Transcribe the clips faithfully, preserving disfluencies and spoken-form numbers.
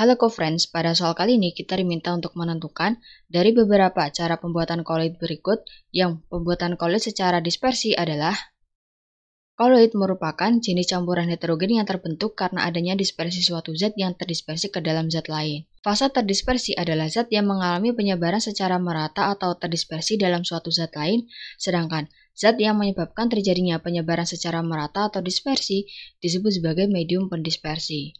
Halo co-friends, pada soal kali ini kita diminta untuk menentukan dari beberapa cara pembuatan koloid berikut yang pembuatan koloid secara dispersi adalah koloid merupakan jenis campuran heterogen yang terbentuk karena adanya dispersi suatu zat yang terdispersi ke dalam zat lain. Fase terdispersi adalah zat yang mengalami penyebaran secara merata atau terdispersi dalam suatu zat lain, sedangkan zat yang menyebabkan terjadinya penyebaran secara merata atau dispersi disebut sebagai medium pendispersi.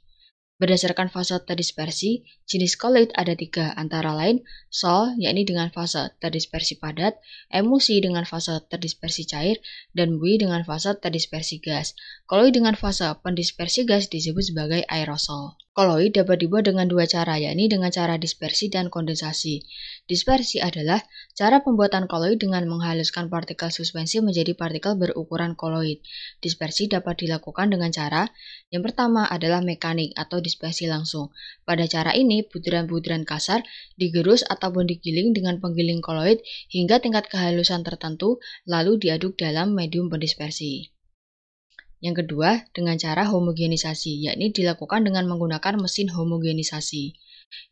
Berdasarkan fase terdispersi, jenis koloid ada tiga, antara lain sol, yakni dengan fase terdispersi padat, emusi dengan fase terdispersi cair, dan bui dengan fase terdispersi gas. Koloid dengan fase pendispersi gas disebut sebagai aerosol. Koloid dapat dibuat dengan dua cara, yakni dengan cara dispersi dan kondensasi. Dispersi adalah cara pembuatan koloid dengan menghaluskan partikel suspensi menjadi partikel berukuran koloid. Dispersi dapat dilakukan dengan cara, yang pertama adalah mekanik atau dispersi langsung. Pada cara ini, butiran-butiran kasar digerus ataupun digiling dengan penggiling koloid hingga tingkat kehalusan tertentu, lalu diaduk dalam medium pendispersi. Yang kedua, dengan cara homogenisasi, yakni dilakukan dengan menggunakan mesin homogenisasi.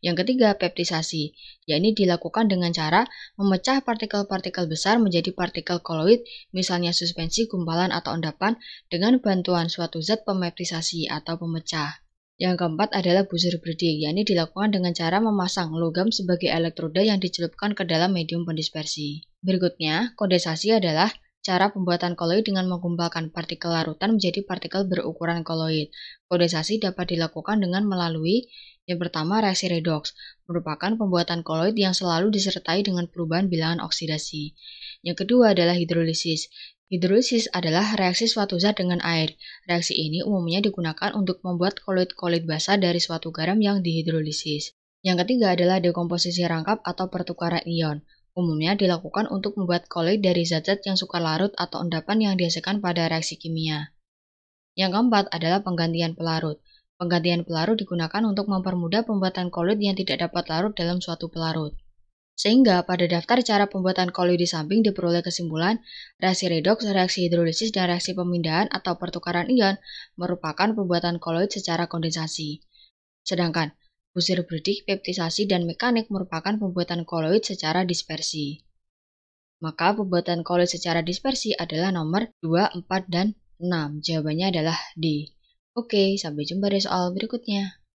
Yang ketiga, peptisasi, yakni dilakukan dengan cara memecah partikel-partikel besar menjadi partikel koloid, misalnya suspensi, gumpalan, atau endapan, dengan bantuan suatu zat pemeptisasi atau pemecah. Yang keempat adalah busur Bredig, yakni dilakukan dengan cara memasang logam sebagai elektroda yang dicelupkan ke dalam medium pendispersi. Berikutnya, kondensasi adalah cara pembuatan koloid dengan menggumpalkan partikel larutan menjadi partikel berukuran koloid. Kondensasi dapat dilakukan dengan melalui yang pertama reaksi redoks, merupakan pembuatan koloid yang selalu disertai dengan perubahan bilangan oksidasi. Yang kedua adalah hidrolisis. Hidrolisis adalah reaksi suatu zat dengan air. Reaksi ini umumnya digunakan untuk membuat koloid-koloid basah dari suatu garam yang dihidrolisis. Yang ketiga adalah dekomposisi rangkap atau pertukaran ion. Umumnya dilakukan untuk membuat koloid dari zat-zat yang sukar larut atau endapan yang dihasilkan pada reaksi kimia. Yang keempat adalah penggantian pelarut. Penggantian pelarut digunakan untuk mempermudah pembuatan koloid yang tidak dapat larut dalam suatu pelarut. Sehingga pada daftar cara pembuatan koloid di samping diperoleh kesimpulan, reaksi redoks, reaksi hidrolisis, dan reaksi pemindahan atau pertukaran ion merupakan pembuatan koloid secara kondensasi. Sedangkan busur Bredig, peptisasi, dan mekanik merupakan pembuatan koloid secara dispersi. Maka pembuatan koloid secara dispersi adalah nomor dua, empat, dan enam. Jawabannya adalah D. Oke, sampai jumpa di soal berikutnya.